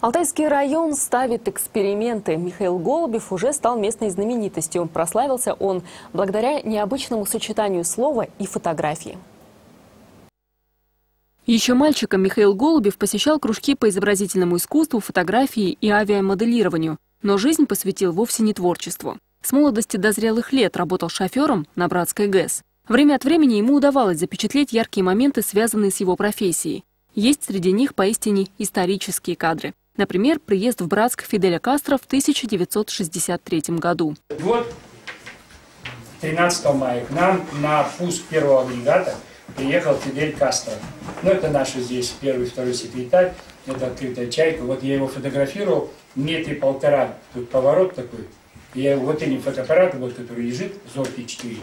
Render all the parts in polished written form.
Алтайский район ставит эксперименты. Михаил Голубев уже стал местной знаменитостью. Прославился он благодаря необычному сочетанию слова и фотографии. Еще мальчиком Михаил Голубев посещал кружки по изобразительному искусству, фотографии и авиамоделированию. Но жизнь посвятил вовсе не творчеству. С молодости до зрелых лет работал шофером на Братской ГЭС. Время от времени ему удавалось запечатлеть яркие моменты, связанные с его профессией. Есть среди них поистине исторические кадры. Например, приезд в Братск Фиделя Кастро в 1963 году. Вот 13 мая к нам на пуск первого агрегата приехал Фидель Кастро. Ну, это наш здесь первый и второй секретарь, это открытая чайка. Вот я его фотографировал, метр и полтора, тут поворот такой. Я его, вот этим фотоаппаратом, вот, который лежит, ЗОР-4,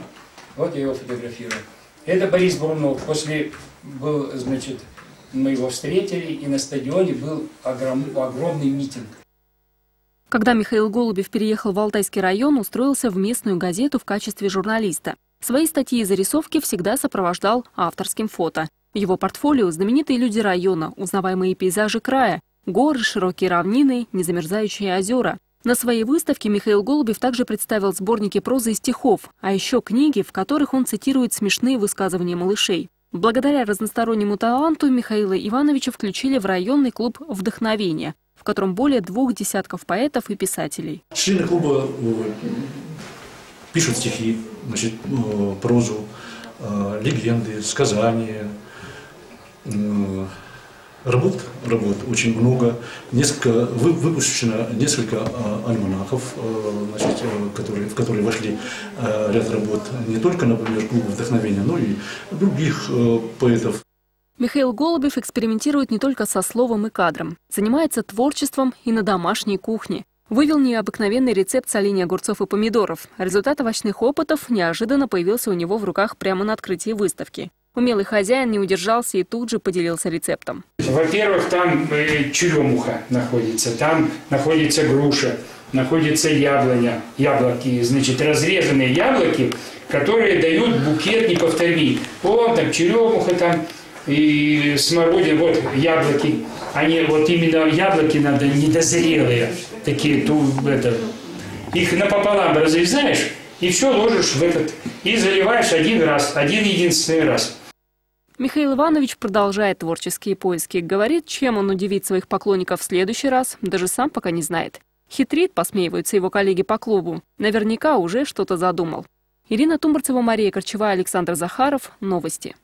вот я его фотографировал. Это Борис Болнов. После был, значит, мы его встретили, и на стадионе был огромный митинг. Когда Михаил Голубев переехал в Алтайский район, устроился в местную газету в качестве журналиста. Свои статьи и зарисовки всегда сопровождал авторским фото. В его портфолио знаменитые люди района, узнаваемые пейзажи края, горы, широкие равнины, незамерзающие озера. На своей выставке Михаил Голубев также представил сборники прозы и стихов, а еще книги, в которых он цитирует смешные высказывания малышей. Благодаря разностороннему таланту Михаила Ивановича включили в районный клуб «Вдохновение», в котором более 2 десятков поэтов и писателей. Члены клуба пишут стихи, значит, прозу, легенды, сказания. Работ очень много. Выпущено несколько альманахов, значит, в которые вошли ряд работ не только, например, клуба «Вдохновение», но и других поэтов. Михаил Голубев экспериментирует не только со словом и кадром. Занимается творчеством и на домашней кухне. Вывел необыкновенный рецепт соления огурцов и помидоров. Результат овощных опытов неожиданно появился у него в руках прямо на открытии выставки. Умелый хозяин не удержался и тут же поделился рецептом. Во-первых, там черемуха находится, там находится груша, находится яблоня, яблоки, значит, разрезанные яблоки, которые дают букет неповторимый. Вот там черемуха, там и смородина, вот яблоки. Они вот именно яблоки надо недозрелые, такие, их напополам разрезаешь и все ложишь в этот, и заливаешь один единственный раз. Михаил Иванович продолжает творческие поиски. Говорит, чем он удивит своих поклонников в следующий раз, даже сам пока не знает. Хитрит, посмеиваются его коллеги по клубу. Наверняка уже что-то задумал. Ирина Тумбарцева, Мария Корчева, Александр Захаров. Новости.